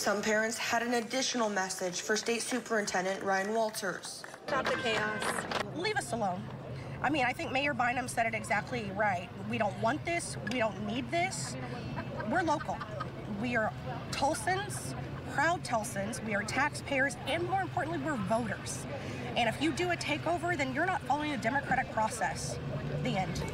Some parents had an additional message for State Superintendent Ryan Walters. Stop the chaos. Leave us alone. I mean, I think Mayor Bynum said it exactly right. We don't want this. We don't need this. We're local. We are Tulsans, proud Tulsans. We are taxpayers, and more importantly, we're voters. And if you do a takeover, then you're not following the democratic process. The end.